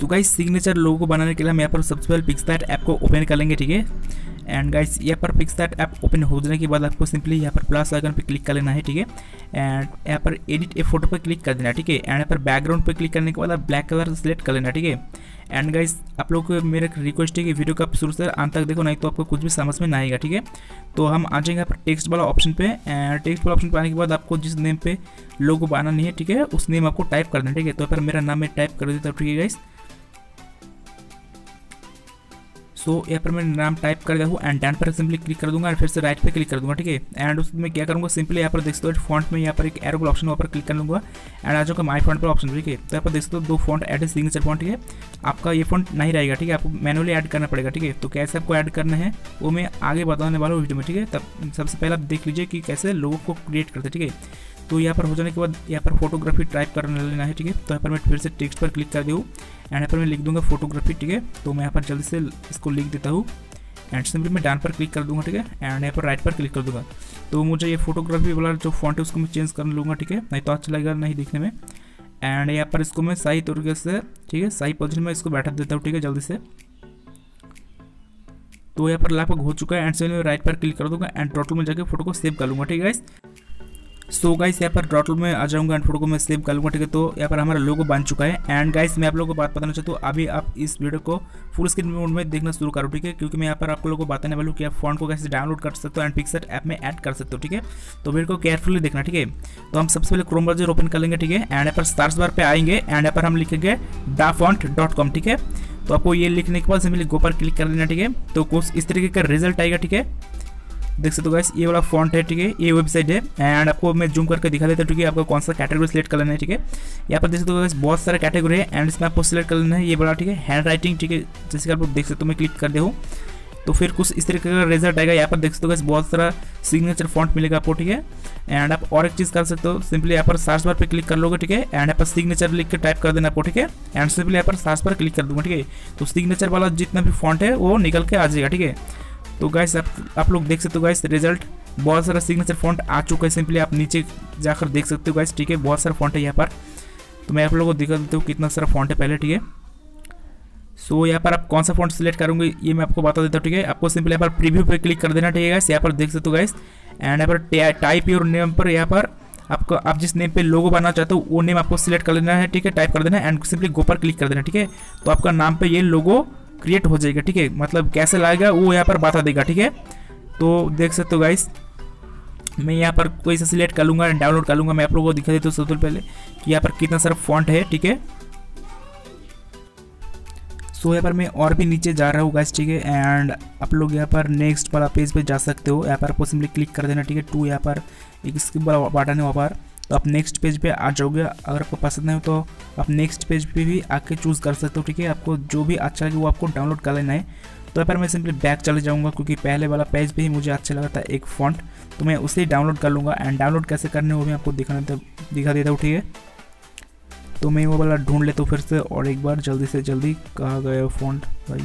तो guys signature लोगो को बनाने के लिए हम यहाँ पर सबसे पहले पिक्सआर्ट ऐप को ओपन कर लेंगे, ठीक है। एंड गाइस यहाँ पर पिक्सआर्ट ऐप ओपन हो जाने के बाद आपको सिंपली यहाँ पर प्लस आइकन पे क्लिक कर लेना है, ठीक है। एंड यहाँ पर एडिट ए फोटो पर क्लिक कर देना, ठीक है। एंड यहाँ पर बैकग्राउंड पे क्लिक करने के बाद आप ब्लैक कलर सेलेक्ट कर लेना, ठीक है। एंड गाइस आप लोग को मेरा रिक्वेस्ट है कि वीडियो को आप शुरू से अंत तक देखो, नहीं तो आपको कुछ भी समझ में ना आएगा, ठीक है। तो हम आ जाएंगे यहाँ पर टेक्स्ट वाला ऑप्शन पे। एंड टेक्स्ट वाला ऑप्शन पे आने के बाद आपको जिस नेम पे लोगो बनानी है, ठीक है, उस नेम आपको टाइप करना है, ठीक है। तो यहाँ पर मेरा नाम मैं टाइप कर देता हूँ, ठीक है गाइस। तो यहाँ पर मैं नाम टाइप कर देता हूँ एंड डन पर सिंपली क्लिक कर दूंगा और फिर से राइट पे क्लिक कर दूंगा, ठीक है। एंड उसमें क्या करूँगा, सिंपली यहाँ पर देखते हो फॉन्ट में यहाँ पर एक एरो ऑप्शन वहाँ पर क्लिक कर लूँगा एंड आ जाऊँगा माई फॉन्ट पर ऑप्शन, ठीक है। तो यहाँ पर देखते हो दो फॉन्ट ऐड है, सिग्नेचर फॉन्ट, ठीक है। आपका ये फॉन्ट नहीं रहेगा, ठीक है, आपको मैनुअली ऐड करना पड़ेगा, ठीक है। तो कैसे आपको ऐड करना है वो मैं आगे बताने वाला हूँ वीडियो में, ठीक है। तब सबसे पहले आप देख लीजिए कि कैसे लोगों को क्रिएट करते हैं, ठीक है। तो यहाँ पर हो जाने के बाद यहाँ पर फोटोग्राफी टाइप करना लेना है, ठीक है। तो यहाँ पर मैं फिर से टेक्स्ट पर क्लिक कर दूँ एंड यहाँ पर मैं लिख दूंगा फोटोग्राफी, ठीक है। तो मैं यहाँ पर जल्दी से इसको लिख देता हूँ एंड सिंपली मैं डाउन पर क्लिक कर दूंगा, ठीक है। एंड यहाँ पर राइट पर क्लिक कर दूंगा। तो मुझे ये फोटोग्राफी वाला जो फॉन्ट है उसको मैं चेंज कर लूँगा, ठीक है, नहीं तो अच्छा लगेगा नहीं दिखने में। एंड यहाँ पर इसको मैं सही तरीके से, ठीक है, सही पोजिशन में इसको बैठा देता हूँ, ठीक है, जल्दी से। तो यहाँ पर लगभग हो चुका है एंड सिंपली मैं राइट पर क्लिक कर दूँगा एंड टोटल में जाकर फोटो को सेव कर लूँगा, ठीक है। सो गाइस यहाँ पर डॉटल में आ जाऊंगा एंड फोटो को मैं सेव कर लूँगा, ठीक है। तो यहाँ पर हमारा लोगो बन चुका है। एंड गाइस मैं आप लोगों को बात बताना चाहता हूँ, अभी आप इस वीडियो को फुल स्क्रीन मोड में देखना शुरू करो, ठीक है, क्योंकि मैं यहाँ पर आप लोगों को बताने वाला हूँ कि आप फॉन्ट को कैसे डाउनलोड कर सकते हो एंड पिक्सआर्ट ऐप में ऐड कर सकते हो, ठीक है। तो वीडियो को केयरफुली देखना, ठीक है। तो हम सबसे पहले क्रोम ब्राउज़र ओपन कर लेंगे, ठीक है। एंड यहाँ पर सर्च बार पर आएंगे एंड यहाँ पर हम लिखेंगे dafont.com, ठीक है। तो आपको ये लिखने के बाद सिंपली गो पर क्लिक कर लेना, ठीक है। तो कुछ इस तरीके का रिजल्ट आएगा, ठीक है, देख सकते हो गाइस। ये वाला फॉन्ट है, ठीक है, ये वेबसाइट है। एंड आपको मैं जूम करके दिखा देता हूँ, ठीक है, आपको कौन सा कैटेगरी सेलेक्ट कर लेना है, ठीक है। यहाँ पर देख सकते हो गाइस बहुत सारा कैटेगरी है एंड इसमें आपको सिलेक्ट कर लेना है ये वाला, ठीक है, हैंड राइटिंग, ठीक है, जैसे कि आप देख सकते हो। मैं क्लिक कर दे हूँ तो फिर कुछ इस तरीके का रिजल्ट आएगा। यहाँ पर देख सकते हो गाइस बहुत सारा सिग्नेचर फॉन्ट मिलेगा आपको, ठीक है। एंड आप और एक चीज़ कर सकते हो, सिंपली यहाँ पर सर्च बार पे क्लिक कर लोगे, ठीक है। एंड यहाँ पर सिग्नेचर लिख के टाइप कर देना आपको, ठीक है। एंड सिंपली यहाँ पर सर्च पर क्लिक कर दूँगा, ठीक है। तो सिग्नेचर वाला जितना भी फॉन्ट है वो निकल के आ जाएगा, ठीक है। तो गाइस आप लोग देख सकते हो गाइस रिजल्ट बहुत सारा सिग्नेचर फॉन्ट आ चुका है। सिंपली आप नीचे जाकर देख सकते हो गाइस, ठीक है, बहुत सारा फॉन्ट है यहाँ पर। तो मैं आप लोगों को दिखा देता हूँ कितना सारा फॉन्ट है पहले, ठीक है। सो यहाँ पर आप कौन सा फॉन्ट सिलेक्ट करोगे ये मैं आपको बता देता हूँ, ठीक है। आपको सिंपली यहाँ पर प्रीव्यू पर क्लिक कर देना, ठीक है गाइस। यहाँ पर देख सकते हो गाइस एंड यहाँ पर टाइप योर नेम पर यहाँ पर आपको आप जिस नेम पे लोगो बनाना चाहते हो वो नेम आपको सिलेक्ट कर लेना है, ठीक है, टाइप कर देना एंड सिंपली गो पर क्लिक कर देना, ठीक है। तो आपका नाम पे ये लोगो क्रिएट हो जाएगा, ठीक है। मतलब कैसे लाएगा वो यहाँ पर बता देगा, ठीक है। तो देख सकते हो गाइस मैं यहाँ पर कोई से सिलेक्ट कर लूँगा एंड डाउनलोड कर लूँगा। मैं आप लोगों को दिखा देता हूँ सबसे पहले कि यहाँ पर कितना सारा फॉन्ट है, ठीक है। सो यहाँ पर मैं और भी नीचे जा रहा हूँ गाइस, ठीक है। एंड आप लोग यहाँ पर नेक्स्ट वाला पेज पे जा सकते हो, यहाँ पर आपको सिंपली क्लिक कर देना, ठीक है। टू यहाँ पर एक स्किप वाला बटन है वहाँ पर, तो आप नेक्स्ट पेज पे आ जाओगे। अगर आपको पसंद है तो आप नेक्स्ट पेज पे भी आके चूज़ कर सकते हो, ठीक है। आपको जो भी अच्छा लगे वो आपको डाउनलोड कर लेना है। तो यहाँ पर मैं सिंपली बैक चले जाऊंगा क्योंकि पहले वाला पेज पे ही मुझे अच्छा लगा था एक फॉन्ट, तो मैं उसे ही डाउनलोड कर लूँगा। एंड डाउनलोड कैसे करने वो मैं आपको दिखा देता हूँ, ठीक है। तो मैं वो वाला ढूंढ लेता हूँ फिर से और एक बार, जल्दी से जल्दी कहा गया फॉन्ट भाई।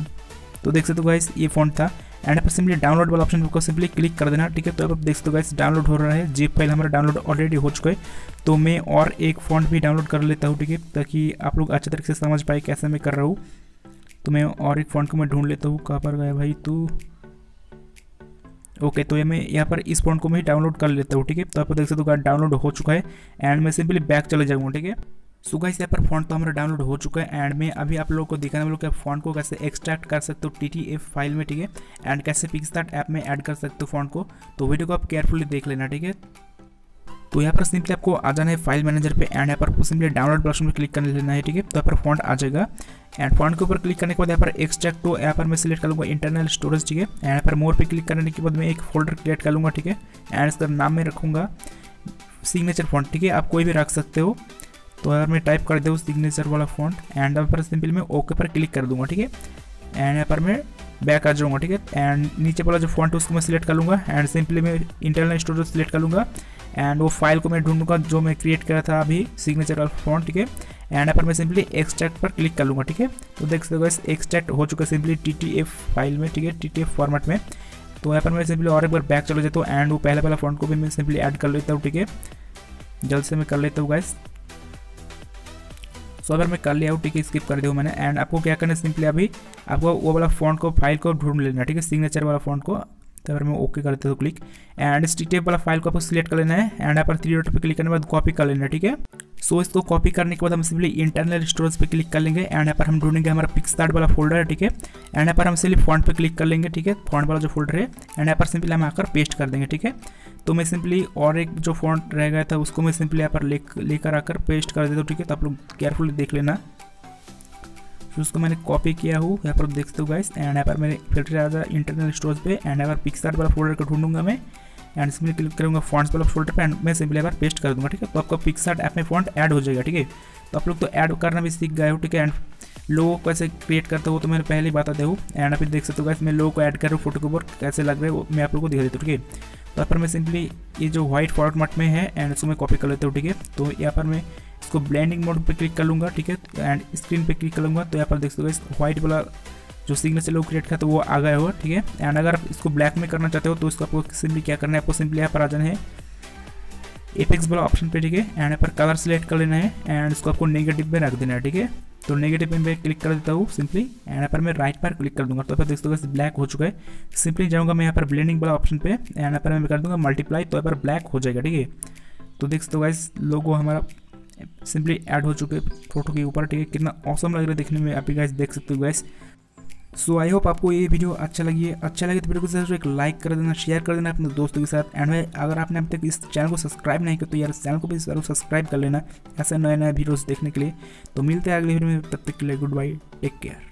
तो देख सकते हो गाइस ये फॉन्ट था एंड पर सिंपली डाउनलोड वाला ऑप्शन को सिंपली क्लिक कर देना, ठीक है। तो अब आप देख सकते हो गाइस डाउनलोड हो रहा है, जिप फाइल हमारा डाउनलोड ऑलरेडी हो चुका है। तो मैं और एक फॉन्ट भी डाउनलोड कर लेता हूँ, ठीक है, ताकि आप लोग अच्छे तरीके से समझ पाए कैसे मैं कर रहा हूँ। तो मैं और एक फॉन्ट को मैं ढूंढ लेता हूँ, कहाँ पर गया भाई तू। ओके, तो ये मैं यहाँ पर इस फॉन्ट को मैं डाउनलोड कर लेता हूँ, ठीक है। तो आप देख सकते हो गाइस डाउनलोड हो चुका है एंड मैं सिंपली बैक चले जाऊँगा, ठीक है। सो गाइस यहाँ पर फॉन्ट तो हमारा डाउनलोड हो चुका है एंड मैं अभी आप लोगों को दिखाने वाला हूँ कि आप फॉन्ट को कैसे एक्सट्रैक्ट कर सकते हो TTF फाइल में, ठीक है, एंड कैसे पिक्सआर्ट ऐप में ऐड कर सकते हो फॉन्ट को। तो वीडियो को आप केयरफुली देख लेना, ठीक है। तो यहाँ पर सिंपली आपको आ जाना है फाइल मैनेजर पे एंड यहाँ पर सिंपली डाउनलोड ऑप्शन पर क्लिक कर लेना है, ठीक है। तो यहाँ पर फॉन्ट आ जाएगा एंड फॉन्ट के ऊपर क्लिक करने के बाद यहाँ पर एक्सट्रैक्ट टू यहाँ पर मैं सिलेक्ट कर लूँगा इंटरनल स्टोरेज, ठीक है। एंड यहाँ पर मोर पे क्लिक करने के बाद मैं एक फोल्डर क्रिएट कर लूँगा, ठीक है। एंड इसका नाम मैं रखूँगा सिग्नेचर फॉन्ट, ठीक है, आप कोई भी रख सकते हो। तो यार मैं टाइप कर दूँ सिग्नेचर वाला फॉन्ट एंड यहाँ पर सिंपल मैं ओके पर क्लिक कर दूंगा, ठीक है। एंड यहाँ पर मैं बैक आ जाऊँगा, ठीक है। एंड नीचे वाला जो फॉन्ट है उसको मैं सिलेक्ट कर लूँगा एंड सिंपली मैं इंटरनल स्टोरेज सिलेक्ट कर लूँगा एंड वो फाइल को मैं ढूंढूंगा जो मैं क्रिएट करा था अभी सिग्नेचर वाला फॉन्ट, ठीक है। एंड यहाँ पर मैं सिंपली एक्सट्रैक्ट पर क्लिक कर लूँगा, ठीक है। तो देख सकते हो गाइस एक्सट्रैक्ट हो चुका है सिंपली TTF फाइल में, ठीक है, TTF फॉर्मेट में। तो यहाँ पर मैं सिंपली और एक बार बैक चले जाता हूँ एंड वो पहले वाला फॉन्ट को भी मैं सिंपली ऐड कर लेता हूँ, ठीक है, जल्द से मैं कर लेता हूँ गाइस। सो अगर मैं कर लिया हूँ, ठीक है, स्किप कर दिया मैंने। एंड आपको क्या करना है, सिंपली अभी आपको वो वाला फॉन्ट को, फाइल को ढूंढ लेना, ठीक है, सिग्नेचर वाला फॉन्ट को। तो अगर मैं ओके करते तो क्लिक, एंड टीटीएफ वाला फाइल को आपको सिलेक्ट कर लेना है। एंड यहाँ पर थ्री डॉट पे क्लिक करने के बाद कॉपी कर लेना, ठीक है। सो इसको कॉपी करने के बाद हम सिंपली इंटरनल स्टोरेज पे क्लिक कर लेंगे। एंड यहाँ पर हम ढूंढेंगे हमारा पिक्सआर्ट वाला फोल्डर है, ठीक है। एंड यहाँ पर हम सिंपली फॉन्ट पे क्लिक कर लेंगे, ठीक है, फॉन्ट वाला जो फोल्डर है। एंड यहाँ पर सिंपली हम आकर पेस्ट कर देंगे, ठीक है। तो मैं सिंपली और एक जो फॉन्ट रह गया था उसको मैं सिंपली यहाँ पर लेकर आकर पेस्ट कर देता हूँ, ठीक है। तो आप लोग केयरफुली देख लेना। फिर उसको मैंने कॉपी किया हूँ, यहाँ पर देखते हो गाइस। एंड यहाँ पर मैंने फिल्टर आ जाए इंटरनल स्टोरेज पे। एंड यहाँ पर पिक्सआर्ट वाला फोल्डर को ढूंढूंगा मैं, एंड सिंपली क्लिक करूँगा फॉन्ट्स वाला फोल्डर पे। एंड मैं सिंपली यहाँ पर पेस्ट कर दूँगा, ठीक है। तो आपका पिक्सआर्ट ऐप में फॉन्ट ऐड हो जाएगा, ठीक है। तो आप लोग तो ऐड करना भी सीख गए हो, ठीक है। एंड लोगो कैसे क्रिएट करते हो तो मैंने पहले ही बता दिया हूँ। एंड आप देख सकते हो गाइस, मैं लोगो को ऐड कर रहा हूँ, फोटो के ऊपर कैसे लग रहा है मैं आप लोग को दिखा देता हूँ, ठीक है। तो यहाँ पर मैं सिंपली ये जो व्हाइट फॉर्मेट में है एंड इसको मैं कॉपी कर लेता हूँ, ठीक है। तो यहाँ पर मैं इसको ब्लेंडिंग मोड पे क्लिक कर लूँगा, ठीक है। एंड स्क्रीन पे क्लिक कर लूँगा तो यहाँ पर देख सकते हो इस व्हाइट वाला जो सिग्नेचर लोग क्रिएट किया तो वो आ गया होगा, ठीक है। एंड अगर आप इसको ब्लैक में करना चाहते हो तो इसको आपको सिंपली क्या करना है, आपको सिंपली यहाँ पर आ जाना है एपेक्स वाला ऑप्शन पे, ठीक है। एंड यहाँ पर कलर सेलेक्ट कर लेना है एंड इसको आपको नेगेटिव में रख देना है, ठीक है। तो नेगेटिव में क्लिक कर देता हूँ सिंपली। एंड यहाँ पर मैं राइट पर क्लिक कर दूंगा तो फिर दोस्तों ब्लैक हो चुका है। सिंपली जाऊँगा मैं यहाँ पर ब्लेंडिंग वाला ऑप्शन पे एंड यहाँ पर मैं कर दूंगा मल्टीप्लाई, तो यहाँ पर ब्लैक हो जाएगा, ठीक है। तो देख सकते हो गाइस, लोगो हमारा सिंपली ऐड हो चुके फोटो के ऊपर, ठीक है। कितना औसम लग रहा है देखने में, आप ही गाइस देख सकते हो गाइस। सो आई होप आपको ये वीडियो अच्छा लगे तो वीडियो को जरूर एक लाइक कर देना, शेयर कर देना अपने दोस्तों के साथ। एंड भाई अगर आपने अब तक इस चैनल को सब्सक्राइब नहीं किया तो यार इस चैनल को भी जरूर सब्सक्राइब कर लेना ऐसे नए नए वीडियोस देखने के लिए। तो मिलते हैं अगले वीडियो में, तब तक के लिए गुड बाय, टेक केयर।